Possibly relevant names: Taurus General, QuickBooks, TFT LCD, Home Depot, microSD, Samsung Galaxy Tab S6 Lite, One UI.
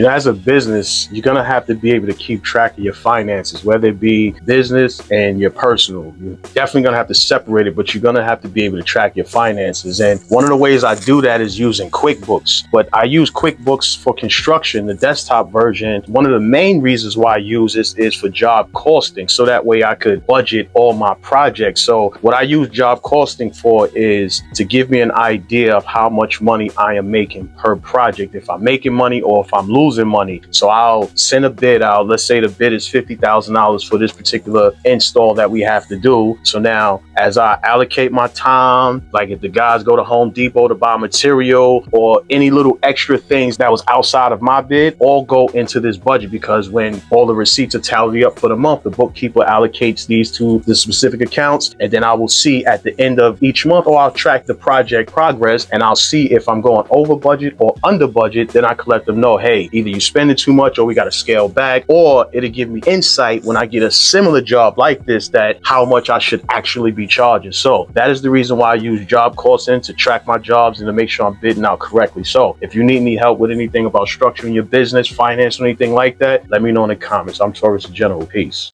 You know, as a business, you're going to have to be able to keep track of your finances, whether it be business and your personal. You're definitely going to have to separate it, but you're going to have to be able to track your finances. And one of the ways I do that is using QuickBooks, but I use QuickBooks for construction, the desktop version. One of the main reasons why I use this is for job costing. So that way I could budget all my projects. So what I use job costing for is to give me an idea of how much money I am making per project, if I'm making money or if I'm losing money. So I'll send a bid out. Let's say the bid is $50,000 for this particular install that we have to do. So now as I allocate my time, like if the guys go to Home Depot to buy material or any little extra things that was outside of my bid, all go into this budget, because when all the receipts are tallied up for the month, the bookkeeper allocates these to the specific accounts. And then I will see at the end of each month, or I'll track the project progress and I'll see if I'm going over budget or under budget. Then I can let them know, hey, either you're spending too much or we got to scale back, or it'll give me insight when I get a similar job like this, that how much I should actually be charging. So that is the reason why I use job costing, to track my jobs and to make sure I'm bidding out correctly. So if you need any help with anything about structuring your business, finance, or anything like that, let me know in the comments. I'm Taurus General. Peace.